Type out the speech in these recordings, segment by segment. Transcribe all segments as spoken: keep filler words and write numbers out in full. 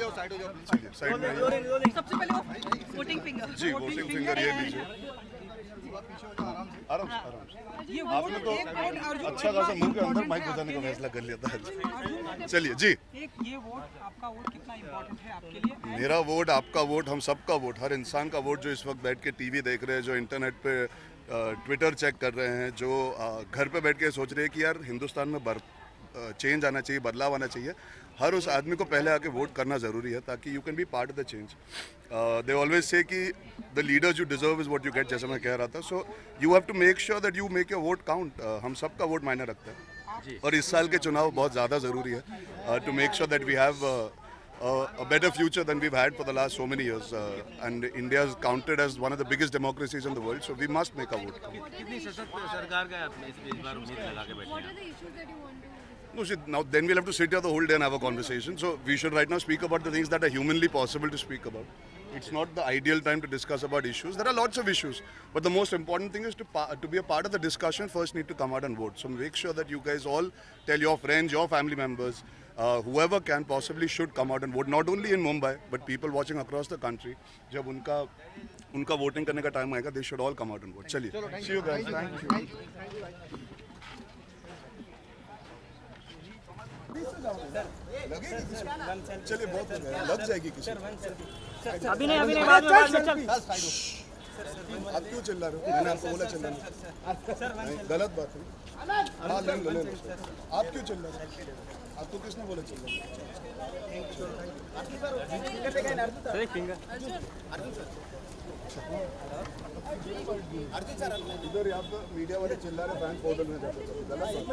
जाओ, साइड हो जाओ, साइड में। सबसे पहले वो वोटिंग फिंगर। जी, वोटिंग फिंगर ये लीजिए। आपने तो अच्छा खासा मुंह के अंदर माइक बताने का फैसला कर लिया था। चलिए जी। एक ये वोट, आपका वोट कितना इम्पोर्टेंट है आपके लिए? मेरा वोट, आपका वोट, हम सबका वोट, हर इंसान का वोट जो इस वक्त बैठ के टीवी देख रहे हैं, जो इंटरनेट पे ट्विटर चेक कर रहे हैं, जो घर पे बैठ के सोच रहे हैं कि यार हिंदुस्तान में बर चेंज आना चाहिए, बदलाव आना चाहिए, हर उस आदमी को पहले आके वोट करना ज़रूरी है ताकि you can be part of the change. They always say कि the leaders you deserve is what you get, जैसा मैं कह रहा था। So you have to make sure that you make your vote count. हम सब का वोट मायने रखता है और इस साल के चुनाव बहुत ज़्यादा ज़रूरी है to make sure that we have a better future than we've had for the last so many years, uh, and India is counted as one of the biggest democracies in the world, so we must make our vote count. Kitni sasakt sarkar ka aapne is baar ummeed laga ke baithe hain? What are the issues that you want to? No, see, now then we'll have to sit here the whole day and have a conversation. So we should right now speak about the things that are humanly possible to speak about. It's not the ideal time to discuss about issues. There are lots of issues, but the most important thing is to to be a part of the discussion. First, need to come out and vote. So make sure that you guys all tell your friends, your family members, uh, whoever can possibly should come out and vote. Not only in Mumbai, but people watching across the country. जब उनका उनका voting करने का time आएगा, they should all come out and vote. चलिए, see you guys. Thank you. चलिए बहुत लग जाएगी किसी को. अभी नहीं, अभी नहीं, बाद में, बाद में, चल। आप क्यों चिल्ला रहे हो? मैंने आपको बोला चिल्ला नहीं, गलत बात है। हाँ नहीं, गलत। आप क्यों चिल्ला रहे हो? आपको किसने बोला चिल्ला? सर एक finger. Arjun sir. Arjun sir. इधर आप मीडिया वाले चिल्ला रहे, बैंक पोर्टल में जाते हो, गलत बात है। सर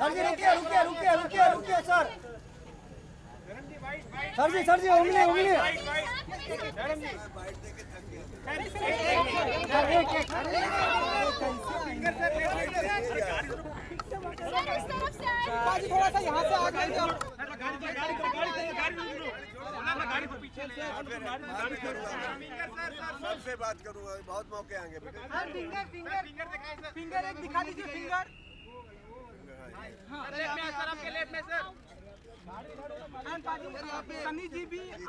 जी रुकिए, रुकिए, रुकिए, रुकिए, रुकिए sir. Sir ji, sir ji उंगली, उंगली। थोड़ा सा यहाँ से आगे जाओ। सबसे बात करूँगा, बहुत मौके आएंगे। फिंगर, फिंगर, फिंगर एक दिखा दीजिए, फिंगर। लेफ्ट में सर, आपके लेफ्ट में सर। सनी जी भी आज,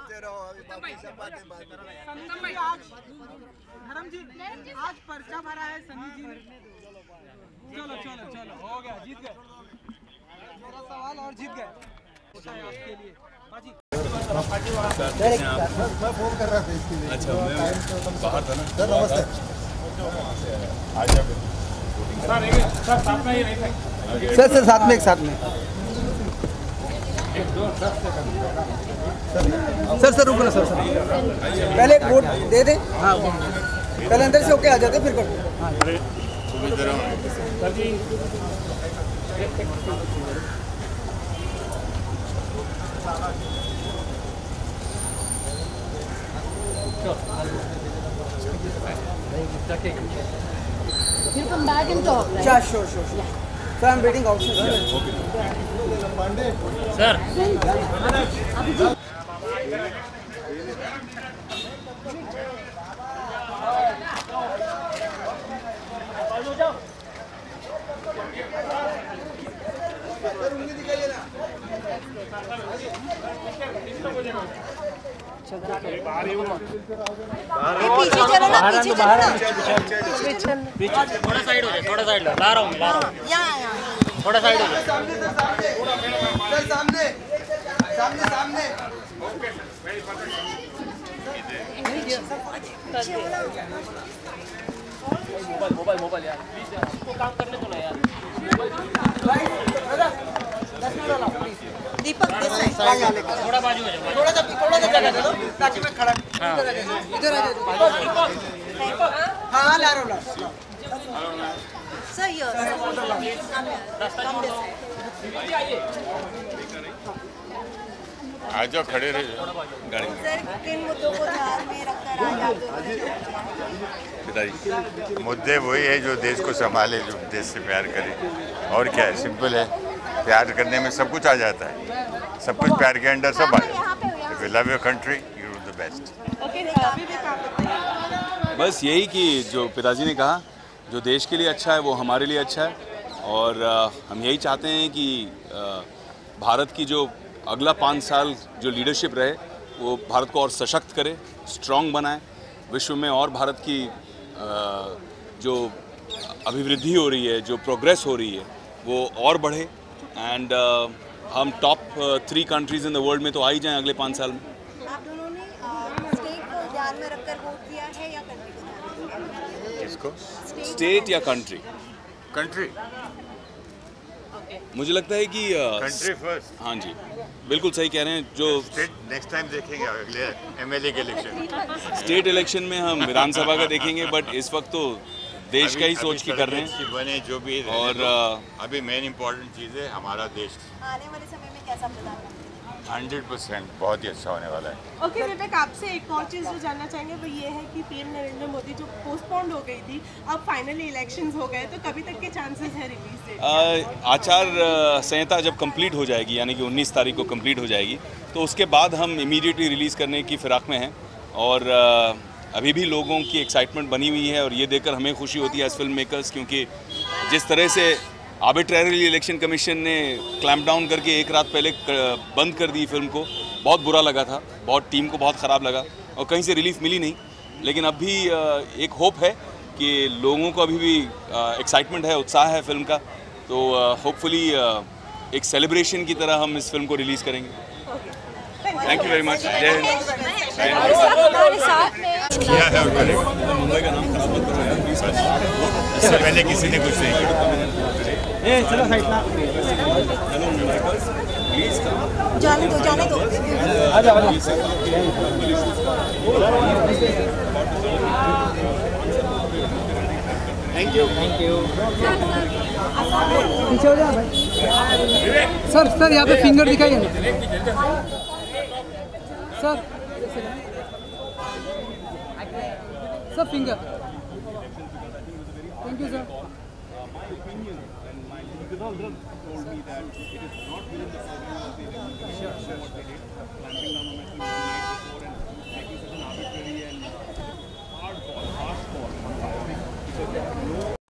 धर्म जी आज पर्चा भरा है सनी जी ने। चलो चलो चलो, हो गया, जीत गए मेरा सवाल और जीत गए आपके लिए। बाजी मैं फोन कर रहा था इसके लिए। अच्छा, मैं बाहर था ना सर। नमस्ते। आज सर साथ में ही रहेंगे सर। सर साथ में, एक साथ में सर। सर रुको ना सर, सर पहले एक वोट दे दें। हाँ पहले अंदर से होके आ जाते फिर करो। हाँ सर जी, फिर कम बैक एंड टॉक। अच्छा sure sure. So I'm waiting outside. Okay. Sir. पीछे चलो ना, पीछे चलो ना, पीछे चलो। थोड़ा साइड हो जाए, थोड़ा साइड ला रहा हूँ, ला रहा हूँ। यहाँ यहाँ थोड़ा साइड हो जाए। सामने सर, सामने सामने सामने। ओके मोबाइल मोबाइल मोबाइल यार, प्लीज इसको काम करने दो ना यार। दीपक थोड़ा बाजू हो जाओ, थोड़ा सा थोड़ा सा जगह दे दो ताकि मैं खड़ा। इधर आ जाओ। हाँ ला रहा हूँ। I don't know. Sir, here. Sir, come here. Come this side. आ जाओ, खड़े रहिए गाड़ी में। सर, किन मुद्दों को ध्यान में रखकर आज आप बताइए? मुद्दे वही है जो देश को संभाले, जो देश से प्यार करे। और क्या है, सिंपल है। प्यार करने में सब कुछ आ जाता है, सब कुछ प्यार के अंडर सब आ जाता है। We love your country, you do the best. बस यही कि जो पिताजी ने कहा, जो देश के लिए अच्छा है वो हमारे लिए अच्छा है। और आ, हम यही चाहते हैं कि आ, भारत की जो अगला पाँच साल जो लीडरशिप रहे वो भारत को और सशक्त करे, स्ट्रॉन्ग बनाए। विश्व में और भारत की आ, जो अभिवृद्धि हो रही है, जो प्रोग्रेस हो रही है, वो और बढ़े। एंड हम top three countries in the world में तो आ ही जाएँ अगले पाँच साल में। आप दोनों ने स्टेट को ध्यान में रखकर वोट दिया है या कंट्री को ध्यान में रखकर? किसको? स्टेट या कंट्री? कंट्री। मुझे लगता है कि कंट्री फर्स्ट। हाँ जी, बिल्कुल सही कह रहे हैं। जो स्टेट नेक्स्ट टाइम देखेंगे, अगले एमएलए के इलेक्शन, स्टेट इलेक्शन में हम विधानसभा का देखेंगे, बट इस वक्त तो देश का ही सोच के कर रहे हैं। बने जो भी, और अभी मेन इम्पोर्टेंट चीज़ है हमारा देश। आने वाले समय में कैसा प्रधानमंत्री? हंड्रेड परसेंट बहुत ही अच्छा होने वाला है। ओके विवेक, आपसे एक और चीज़ जो जानना चाहेंगे वो ये है कि पीएम नरेंद्र मोदी जो पोस्टपोन्ड हो गई थी, अब फाइनली इलेक्शंस हो गए, तो कभी तक के चांसेस हैं रिलीज डेट? आचार संहिता जब कंप्लीट हो जाएगी, यानी कि उन्नीस तारीख को कंप्लीट हो जाएगी, तो उसके बाद हम इमीडिएटली रिलीज़ करने की फिराक में हैं। और अभी भी लोगों की एक्साइटमेंट बनी हुई है, और ये देखकर हमें खुशी होती है एज फिल्म मेकर्स, क्योंकि जिस तरह से आर्बिट्रेरली इलेक्शन कमीशन ने क्लैम्प डाउन करके एक रात पहले बंद कर दी फिल्म को, बहुत बुरा लगा था, बहुत टीम को बहुत ख़राब लगा, और कहीं से रिलीफ मिली नहीं। लेकिन अब भी एक होप है कि लोगों को अभी भी एक्साइटमेंट है, उत्साह है फिल्म का, तो होपफुली एक सेलिब्रेशन की तरह हम इस फिल्म को रिलीज़ करेंगे। Thank you very much. जय हिंद। किसी ने कुछ नहीं ए, चलो साइड ना, चलो माइकल प्लीज करो, जाने दो जाने दो, आ जाओ आ जाओ। Thank you thank you. पीछे हो जाओ भाई। सर सर यहाँ पे फिंगर दिखाइए ना सर, sir finger. Thank you sir. Told me that it is not within the province of the election commission what they did, clamping down on my team the night before and making such an arbitrary and hard call, harsh call, because there are no